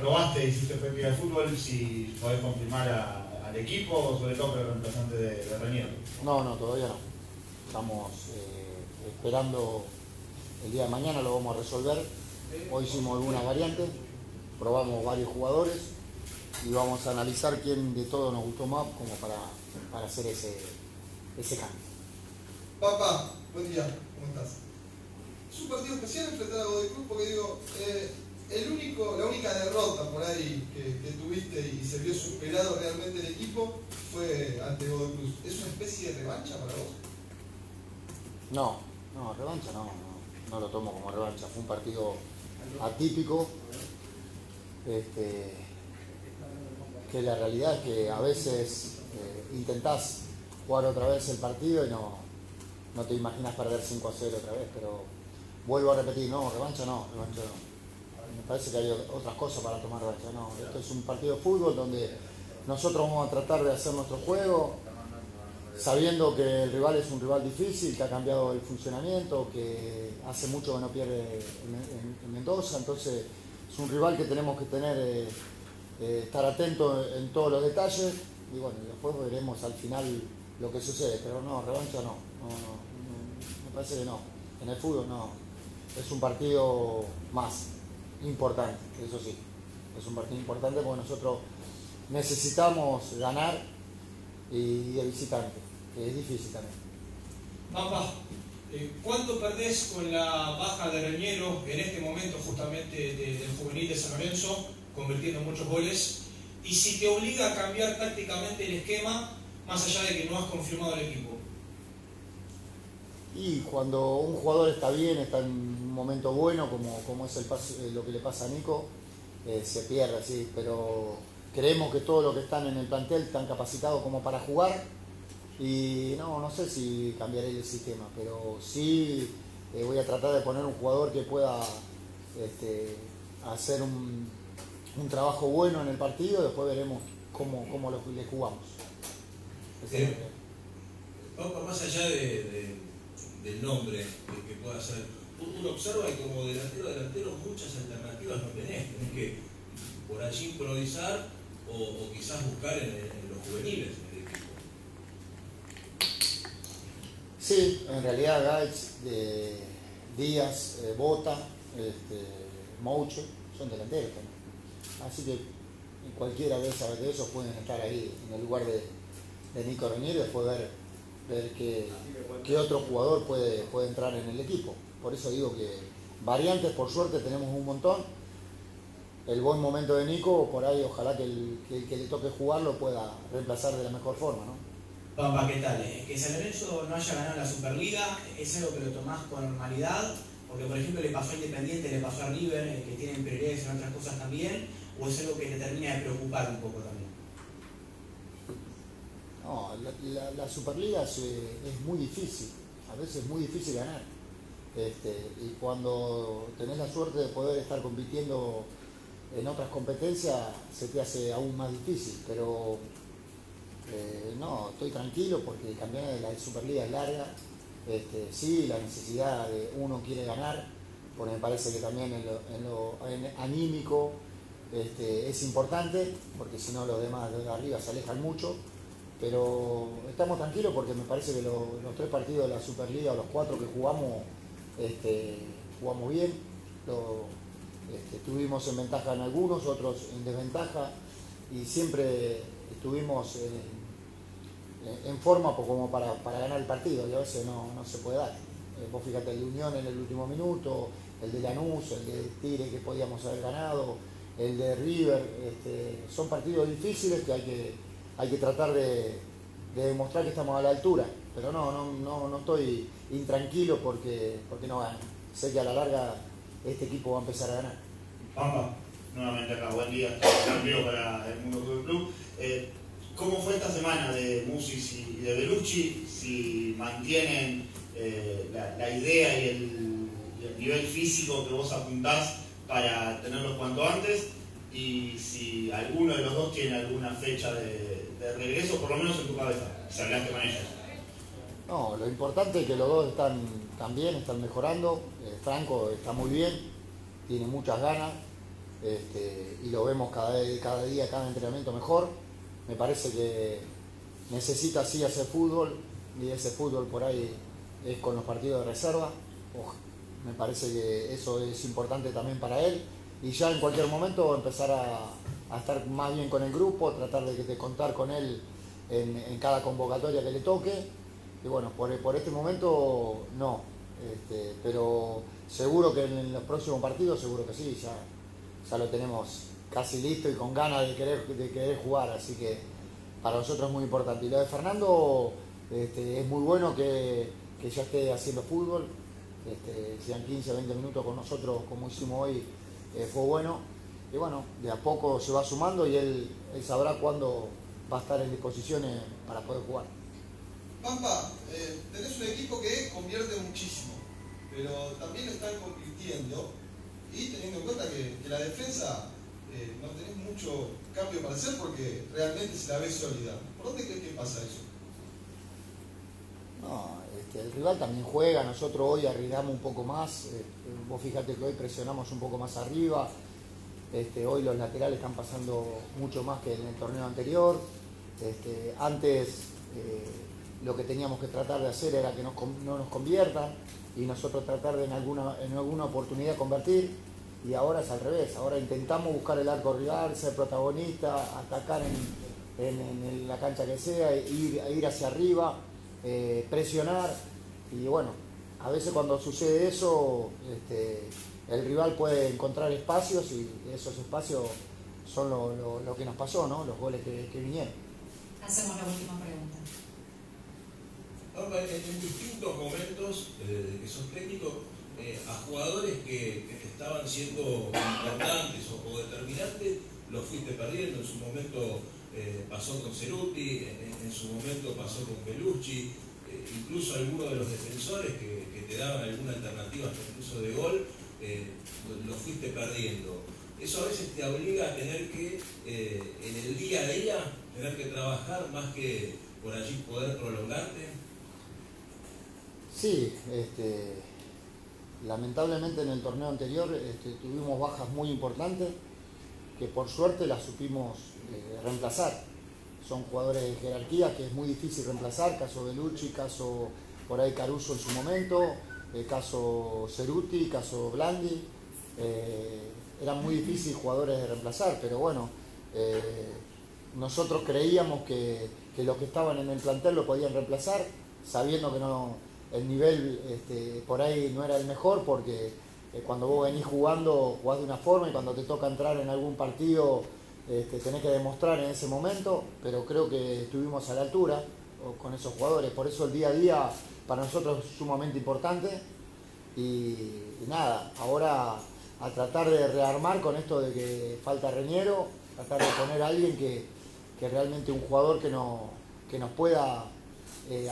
probaste, hiciste práctica de fútbol, si podés confirmar al equipo o sobre todo para el reemplazante de Reniero. No, todavía no. Estamos esperando el día de mañana, lo vamos a resolver. Hoy hicimos algunas variantes, probamos varios jugadores y vamos a analizar quién de todos nos gustó más como para hacer ese cambio. Papá, buen día, ¿cómo estás? Es un partido especial enfrentar a Godoy Cruz porque digo, la única derrota por ahí que tuviste y se vio superado realmente el equipo fue ante Godoy Cruz. ¿Es una especie de revancha para vos? No, revancha no lo tomo como revancha. Fue un partido atípico, que la realidad es que a veces intentás jugar otra vez el partido y no te imaginas perder 5-0 otra vez, pero vuelvo a repetir, revancha no. Me parece que hay otras cosas para tomar revancha, Esto es un partido de fútbol donde nosotros vamos a tratar de hacer nuestro juego, sabiendo que el rival es un rival difícil, que ha cambiado el funcionamiento, que hace mucho que no pierde en Mendoza, entonces es un rival que tenemos que tener, estar atentos en todos los detalles y bueno, después veremos al final lo que sucede, pero revancha no, me parece que no, en el fútbol no, es un partido más importante, eso sí, es un partido importante porque nosotros necesitamos ganar. Y el visitante, que es difícil también. Papá, ¿cuánto perdés con la baja de Reniero en este momento justamente del juvenil de San Lorenzo, convirtiendo muchos goles? Y si te obliga a cambiar tácticamente el esquema, más allá de que no has confirmado el equipo. Y cuando un jugador está bien, está en un momento bueno, como es lo que le pasa a Nico, se pierde, sí, pero... Creemos que todos los que están en el plantel están capacitados como para jugar y no sé si cambiaré el sistema, pero sí voy a tratar de poner un jugador que pueda hacer un trabajo bueno en el partido, después veremos cómo le jugamos. Más allá del nombre que pueda ser, uno observa que como delantero muchas alternativas no tenés que por allí improvisar. O quizás buscar en los juveniles del equipo. Sí, en realidad Gaits Díaz, Bota, Moucho, son delanteros también. Así que cualquiera de esos pueden estar ahí en el lugar de Nico Reniero y después ver qué otro jugador puede entrar en el equipo. Por eso digo que variantes, por suerte, tenemos un montón. El buen momento de Nico, por ahí ojalá que le toque jugar lo pueda reemplazar de la mejor forma, Pampa, ¿qué tal? Que San Lorenzo no haya ganado la Superliga, ¿es algo que lo tomás con normalidad? Porque por ejemplo le pasó a Independiente, le pasó a River, que tienen prioridades en otras cosas también, ¿o es algo que te termina de preocupar un poco también? No, la Superliga es muy difícil, a veces es muy difícil ganar. Y cuando tenés la suerte de poder estar compitiendo en otras competencias se te hace aún más difícil, pero estoy tranquilo porque el campeonato de la Superliga es larga, sí, la necesidad de uno quiere ganar, porque me parece que también en anímico es importante, porque si no los demás de arriba se alejan mucho, pero estamos tranquilos porque me parece que los tres partidos de la Superliga, o los cuatro que jugamos, jugamos bien, estuvimos en ventaja en algunos, otros en desventaja y siempre estuvimos en forma como para ganar el partido y a veces no se puede dar. Vos fíjate el de Unión en el último minuto, el de Lanús, el de Tigre que podíamos haber ganado, el de River, son partidos difíciles que hay que tratar de demostrar que estamos a la altura, pero no estoy intranquilo porque no gano. Sé que a la larga este equipo va a empezar a ganar. Pampa, nuevamente acá, buen día, cambio para el Mundo Club Club. ¿Cómo fue esta semana de Musis y de Bellucci? Si mantienen la idea y el nivel físico que vos apuntás para tenerlos cuanto antes, y si alguno de los dos tiene alguna fecha de regreso, por lo menos en tu cabeza, si hablaste con ellos. No, lo importante es que los dos están mejorando. Franco está muy bien, tiene muchas ganas, y lo vemos cada día, cada entrenamiento mejor. Me parece que necesita sí hacer fútbol, y ese fútbol por ahí es con los partidos de reserva. Me parece que eso es importante también para él, y ya en cualquier momento empezar a estar más bien con el grupo, tratar de contar con él en cada convocatoria que le toque. Y bueno, por este momento no, pero seguro que en los próximos partidos, seguro que sí, ya lo tenemos casi listo y con ganas de querer jugar, así que para nosotros es muy importante. Y lo de Fernando es muy bueno que ya esté haciendo fútbol, sean 15 o 20 minutos con nosotros como hicimos hoy, fue bueno. Y bueno, de a poco se va sumando y él sabrá cuándo va a estar en disposiciones para poder jugar. Pampa, tenés un equipo que convierte muchísimo, pero también lo están convirtiendo, y teniendo en cuenta que la defensa no tenés mucho cambio para hacer porque realmente se la ve sólida. ¿Por dónde crees que pasa eso? No, el rival también juega, nosotros hoy arriesgamos un poco más, vos fíjate que hoy presionamos un poco más arriba, hoy los laterales están pasando mucho más que en el torneo anterior. Antes lo que teníamos que tratar de hacer era que no nos conviertan y nosotros tratar de en alguna oportunidad convertir, y ahora es al revés, ahora intentamos buscar el arco rival, ser protagonista, atacar en la cancha que sea, ir hacia arriba, presionar, y bueno, a veces cuando sucede eso el rival puede encontrar espacios, y esos espacios son lo que nos pasó, ¿no? Los goles que vinieron. Hacemos la última pregunta. Ahora, en distintos momentos que sos técnico, a jugadores que estaban siendo importantes o determinantes, los fuiste perdiendo. En su momento pasó con Ceruti, en su momento pasó con Bellucci, incluso algunos de los defensores que te daban alguna alternativa, incluso de gol, lo fuiste perdiendo. Eso a veces te obliga a tener que, en el día a día, tener que trabajar más que por allí poder prolongarte. Sí, lamentablemente en el torneo anterior tuvimos bajas muy importantes que por suerte las supimos reemplazar. Son jugadores de jerarquía que es muy difícil reemplazar, caso Bellucci, caso por ahí Caruso en su momento, caso Ceruti, caso Blandi, eran muy difíciles jugadores de reemplazar, pero bueno, nosotros creíamos que los que estaban en el plantel lo podían reemplazar, sabiendo que el nivel por ahí no era el mejor, porque cuando vos venís jugando jugás de una forma, y cuando te toca entrar en algún partido tenés que demostrar en ese momento, pero creo que estuvimos a la altura con esos jugadores. Por eso el día a día para nosotros es sumamente importante, y nada, ahora a tratar de rearmar con esto de que falta Reniero, tratar de poner a alguien que realmente, un jugador que nos pueda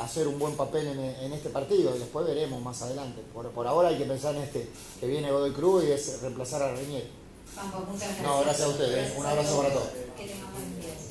hacer un buen papel en este partido, y después veremos más adelante. Por ahora hay que pensar en que viene Godoy Cruz, y es reemplazar a Reniero. Pampa, muchas gracias. No, gracias a ustedes. Un abrazo para todos. Que tengan buen día.